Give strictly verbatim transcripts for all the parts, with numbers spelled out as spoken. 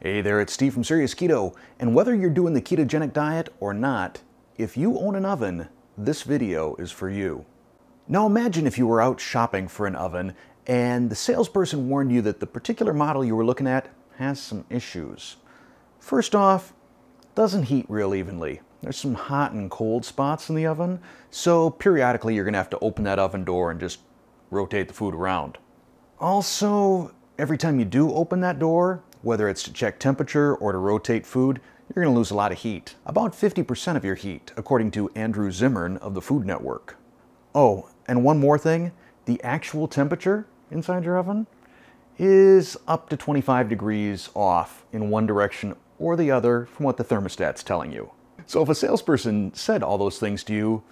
Hey there, it's Steve from Serious Keto, and whether you're doing the ketogenic diet or not, if you own an oven, this video is for you. Now imagine if you were out shopping for an oven and the salesperson warned you that the particular model you were looking at has some issues. First off, it doesn't heat real evenly. There's some hot and cold spots in the oven, so periodically you're going to have to open that oven door and just rotate the food around. Also, every time you do open that door, whether it's to check temperature or to rotate food, you're going to lose a lot of heat. About fifty percent of your heat, according to Andrew Zimmern of the Food Network. Oh, and one more thing, the actual temperature inside your oven is up to twenty-five degrees off in one direction or the other from what the thermostat's telling you. So if a salesperson said all those things to you,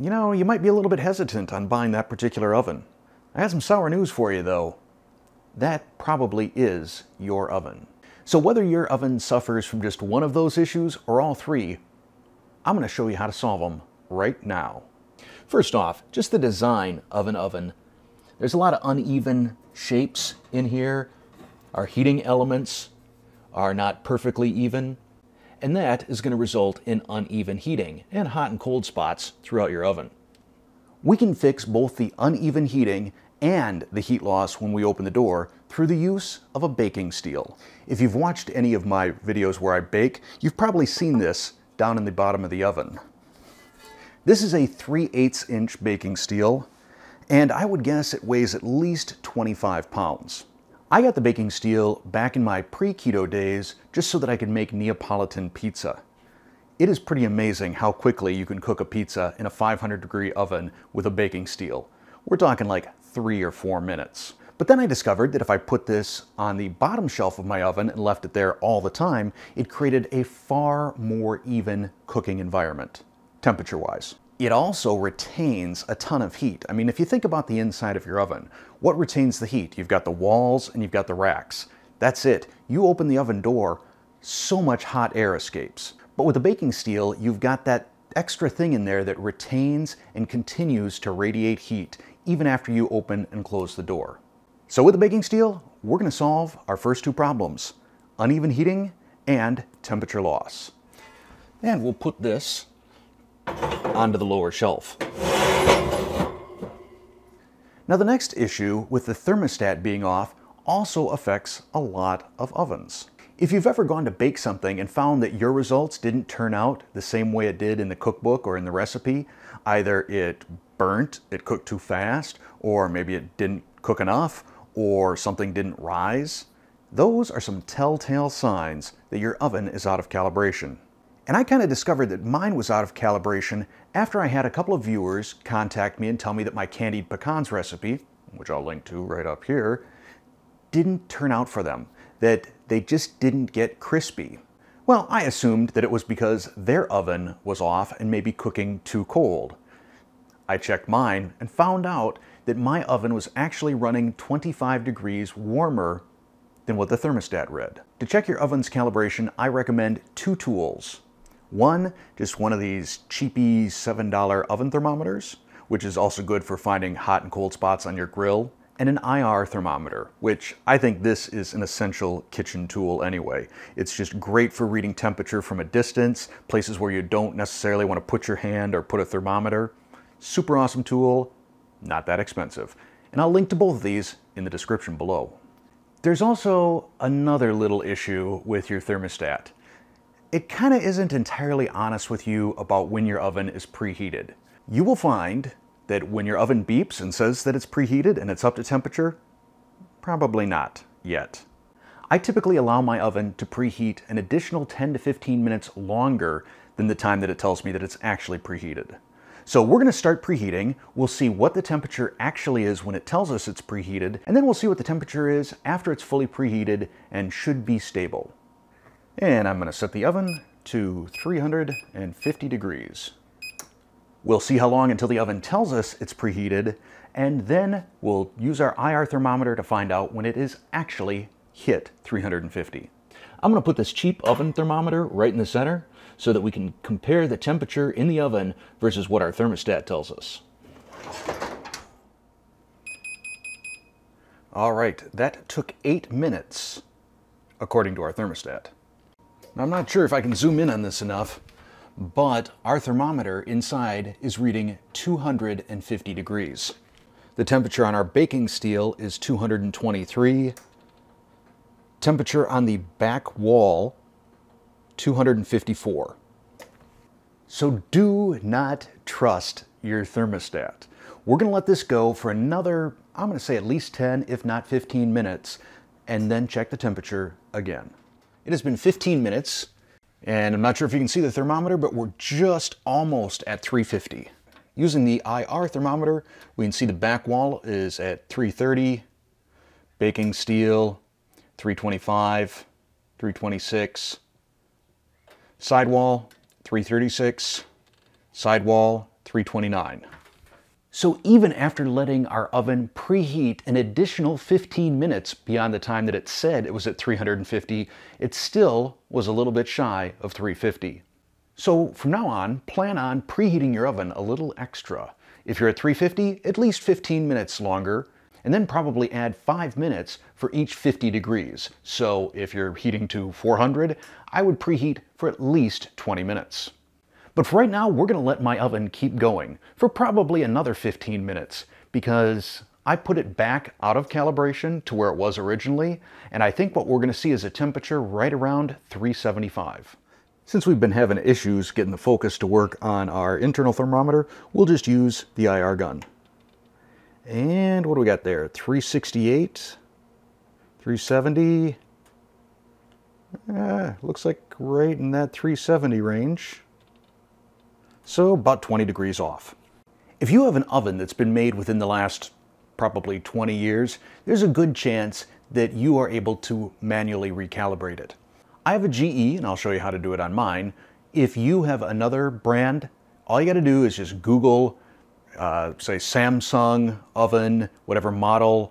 you know, you might be a little bit hesitant on buying that particular oven. I have some sour news for you though. That probably is your oven. So whether your oven suffers from just one of those issues or all three, I'm going to show you how to solve them right now. First off, just the design of an oven. There's a lot of uneven shapes in here. Our heating elements are not perfectly even, and that is going to result in uneven heating and hot and cold spots throughout your oven. We can fix both the uneven heating and the heat loss when we open the door through the use of a baking steel. If you've watched any of my videos where I bake, you've probably seen this down in the bottom of the oven. This is a three eighths inch baking steel, and I would guess it weighs at least twenty-five pounds. I got the baking steel back in my pre-keto days just so that I could make Neapolitan pizza. It is pretty amazing how quickly you can cook a pizza in a five hundred degree oven with a baking steel. We're talking like three or four minutes. But then I discovered that if I put this on the bottom shelf of my oven and left it there all the time, it created a far more even cooking environment, temperature-wise. It also retains a ton of heat. I mean, if you think about the inside of your oven, what retains the heat? You've got the walls and you've got the racks. That's it. You open the oven door, so much hot air escapes. But with the baking steel, you've got that extra thing in there that retains and continues to radiate heat even after you open and close the door. So with the baking steel, we're going to solve our first two problems, uneven heating and temperature loss. And we'll put this onto the lower shelf. Now the next issue with the thermostat being off also affects a lot of ovens. If you've ever gone to bake something and found that your results didn't turn out the same way it did in the cookbook or in the recipe, either it burnt, it cooked too fast, or maybe it didn't cook enough, or something didn't rise, those are some telltale signs that your oven is out of calibration. And I kind of discovered that mine was out of calibration after I had a couple of viewers contact me and tell me that my candied pecans recipe, which I'll link to right up here, didn't turn out for them, that they just didn't get crispy. Well, I assumed that it was because their oven was off and maybe cooking too cold. I checked mine and found out that my oven was actually running twenty-five degrees warmer than what the thermostat read. To check your oven's calibration, I recommend two tools. One, just one of these cheapy seven dollar oven thermometers, which is also good for finding hot and cold spots on your grill, and an I R thermometer, which I think this is an essential kitchen tool anyway. It's just great for reading temperature from a distance, places where you don't necessarily want to put your hand or put a thermometer. Super awesome tool, not that expensive. And I'll link to both of these in the description below. There's also another little issue with your thermostat. It kind of isn't entirely honest with you about when your oven is preheated. You will find that when your oven beeps and says that it's preheated and it's up to temperature, probably not yet. I typically allow my oven to preheat an additional ten to fifteen minutes longer than the time that it tells me that it's actually preheated. So we're going to start preheating. We'll see what the temperature actually is when it tells us it's preheated, and then we'll see what the temperature is after it's fully preheated and should be stable. And I'm going to set the oven to three hundred fifty degrees. We'll see how long until the oven tells us it's preheated, and then we'll use our I R thermometer to find out when it is actually hit three hundred fifty. I'm going to put this cheap oven thermometer right in the center so that we can compare the temperature in the oven versus what our thermostat tells us. All right, that took eight minutes according to our thermostat. Now, I'm not sure if I can zoom in on this enough, but our thermometer inside is reading two hundred fifty degrees. The temperature on our baking steel is two hundred twenty-three. Temperature on the back wall, two hundred fifty-four. So do not trust your thermostat. We're gonna let this go for another, I'm gonna say at least ten, if not fifteen minutes, and then check the temperature again. It has been fifteen minutes, and I'm not sure if you can see the thermometer, but we're just almost at three fifty. Using the I R thermometer, we can see the back wall is at three thirty, baking steel, three twenty-five, three twenty-six, sidewall, three thirty-six, sidewall, three twenty-nine. So even after letting our oven preheat an additional fifteen minutes beyond the time that it said it was at three hundred fifty, it still was a little bit shy of three fifty. So from now on, plan on preheating your oven a little extra. If you're at three fifty, at least fifteen minutes longer, and then probably add five minutes for each fifty degrees. So if you're heating to four hundred, I would preheat for at least twenty minutes. But for right now, we're gonna let my oven keep going for probably another fifteen minutes because I put it back out of calibration to where it was originally, and I think what we're gonna see is a temperature right around three seventy-five. Since we've been having issues getting the focus to work on our internal thermometer, we'll just use the I R gun. And what do we got there? three sixty-eight, three seventy, ah, looks like right in that three seventy range. So about twenty degrees off. If you have an oven that's been made within the last probably twenty years, there's a good chance that you are able to manually recalibrate it. I have a G E, and I'll show you how to do it on mine. If you have another brand, all you gotta do is just Google Uh, say Samsung oven, whatever model,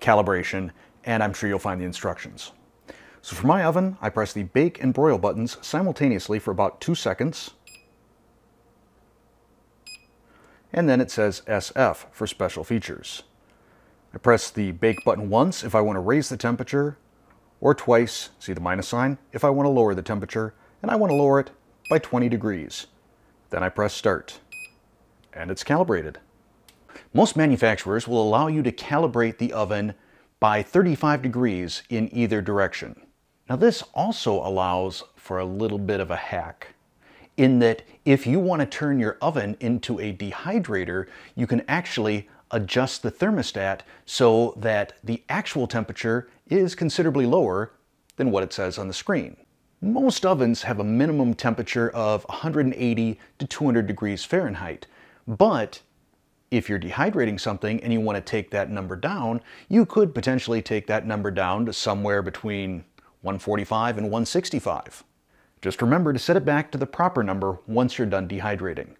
calibration, and I'm sure you'll find the instructions. So for my oven, I press the bake and broil buttons simultaneously for about two seconds. And then it says S F for special features. I press the bake button once if I want to raise the temperature, or twice, see the minus sign, if I want to lower the temperature, and I want to lower it by twenty degrees. Then I press start. And it's calibrated. Most manufacturers will allow you to calibrate the oven by thirty-five degrees in either direction. Now this also allows for a little bit of a hack, in that if you want to turn your oven into a dehydrator, you can actually adjust the thermostat so that the actual temperature is considerably lower than what it says on the screen. Most ovens have a minimum temperature of one hundred eighty to two hundred degrees Fahrenheit. But if you're dehydrating something and you want to take that number down, you could potentially take that number down to somewhere between one forty-five and one sixty-five. Just remember to set it back to the proper number once you're done dehydrating.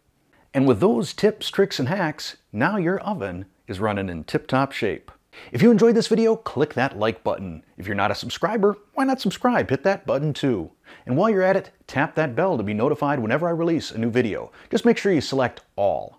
And with those tips, tricks, and hacks, now your oven is running in tip-top shape. If you enjoyed this video, click that like button. If you're not a subscriber, why not subscribe? Hit that button too. And while you're at it, tap that bell to be notified whenever I release a new video. Just make sure you select all.